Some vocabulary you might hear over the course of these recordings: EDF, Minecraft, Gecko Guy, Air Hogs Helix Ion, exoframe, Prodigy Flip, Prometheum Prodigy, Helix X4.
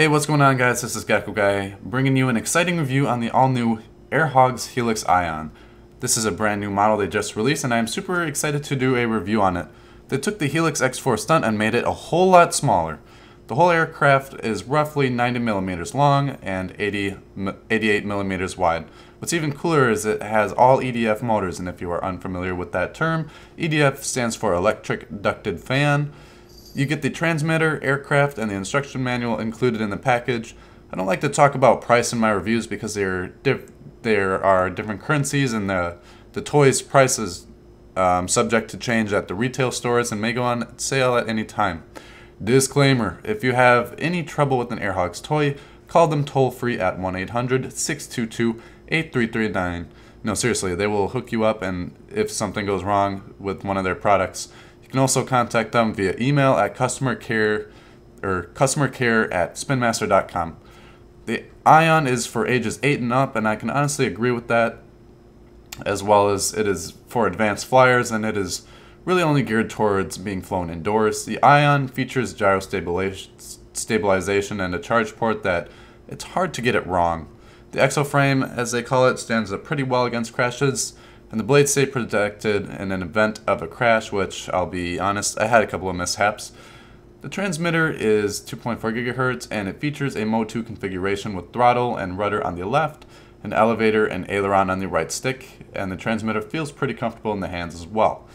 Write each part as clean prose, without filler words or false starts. Hey, what's going on guys? This is Gecko Guy, bringing you an exciting review on the all-new Air Hogs Helix Ion. This is a brand new model they just released and I am super excited to do a review on it. They took the Helix X4 stunt and made it a whole lot smaller. The whole aircraft is roughly 90mm long and 88mm wide. What's even cooler is it has all EDF motors, and if you are unfamiliar with that term, EDF stands for electric ducted fan. You get the transmitter, aircraft, and the instruction manual included in the package. I don't like to talk about price in my reviews because there are different currencies and the toys' price is subject to change at the retail stores and may go on sale at any time. Disclaimer, if you have any trouble with an Air Hogs toy, call them toll free at 1-800-622-8339. No, seriously, they will hook you up, and if something goes wrong with one of their products, you can also contact them via email at customercare@spinmaster.com. The Ion is for ages 8 and up, and I can honestly agree with that, as well as it is for advanced flyers, and it is really only geared towards being flown indoors. The Ion features gyro stabilization and a charge port that it's hard to get it wrong. The exoframe, as they call it, stands up pretty well against crashes, and the blades stay protected in an event of a crash, which, I'll be honest, I had a couple of mishaps. The transmitter is 2.4 gigahertz, and it features a Mode 2 configuration with throttle and rudder on the left, an elevator and aileron on the right stick, and the transmitter feels pretty comfortable in the hands as well.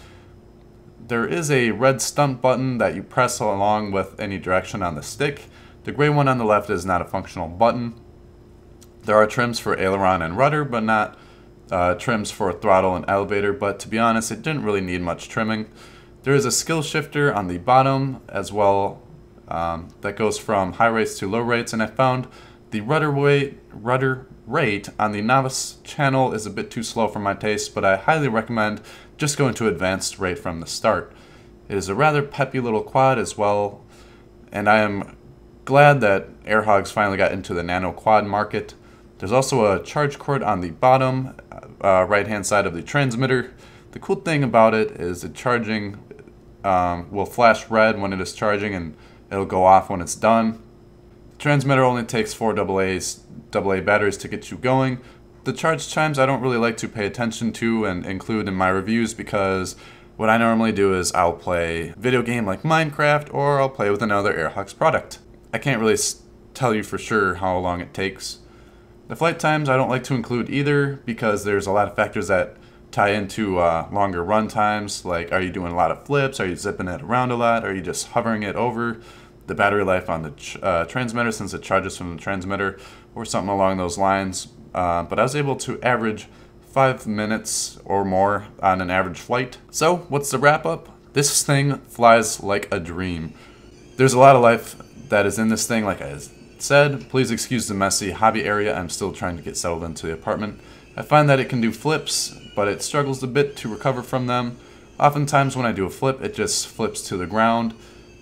There is a red stunt button that you press along with any direction on the stick. The gray one on the left is not a functional button. There are trims for aileron and rudder, but not trims for throttle and elevator, but to be honest, it didn't really need much trimming. There is a skill shifter on the bottom as well that goes from high rates to low rates, and I found the rudder rate on the novice channel is a bit too slow for my taste, but I highly recommend just going to advanced rate from the start. It is a rather peppy little quad as well, and I am glad that Air Hogs finally got into the nano quad market. There's also a charge cord on the bottom right-hand side of the transmitter. The cool thing about it is the charging will flash red when it is charging, and it'll go off when it's done. The transmitter only takes 4 AA batteries to get you going. The charge chimes I don't really like to pay attention to and include in my reviews, because what I normally do is I'll play a video game like Minecraft, or I'll play with another Air Hogs product. I can't really tell you for sure how long it takes. The flight times I don't like to include either, because there's a lot of factors that tie into longer run times, like are you doing a lot of flips, are you zipping it around a lot, are you just hovering it over, the battery life on the transmitter since it charges from the transmitter, or something along those lines. But I was able to average 5 minutes or more on an average flight. So what's the wrap up? This thing flies like a dream. There's a lot of life that is in this thing, like I said. Please excuse the messy hobby area. I'm still trying to get settled into the apartment. I find that it can do flips, but it struggles a bit to recover from them. Oftentimes when I do a flip, it just flips to the ground.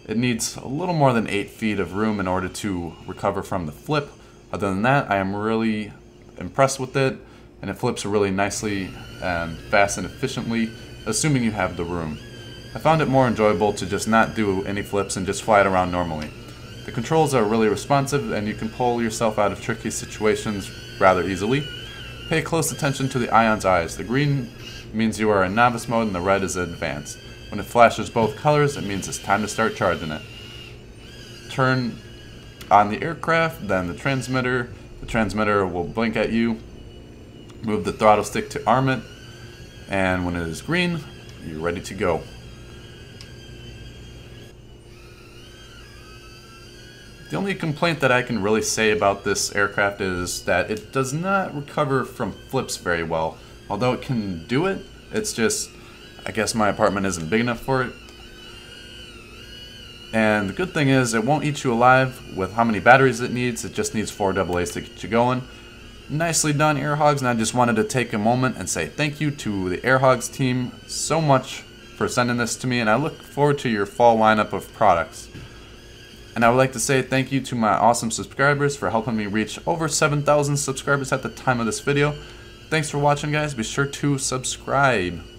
It needs a little more than 8 feet of room in order to recover from the flip. Other than that, I am really impressed with it, and it flips really nicely and fast and efficiently, assuming you have the room. I found it more enjoyable to just not do any flips and just fly it around normally. The controls are really responsive, and you can pull yourself out of tricky situations rather easily. Pay close attention to the Ion's eyes. The green means you are in novice mode and the red is advanced. When it flashes both colors, it means it's time to start charging it. Turn on the aircraft, then the transmitter. The transmitter will blink at you. Move the throttle stick to arm it, and when it is green, you're ready to go. The only complaint that I can really say about this aircraft is that it does not recover from flips very well. Although it can do it, it's just, I guess my apartment isn't big enough for it. And the good thing is it won't eat you alive with how many batteries it needs. It just needs 4 AA's to get you going. Nicely done, Air Hogs, and I just wanted to take a moment and say thank you to the Air Hogs team so much for sending this to me, and I look forward to your fall lineup of products. And I would like to say thank you to my awesome subscribers for helping me reach over 7,000 subscribers at the time of this video. Thanks for watching guys, be sure to subscribe.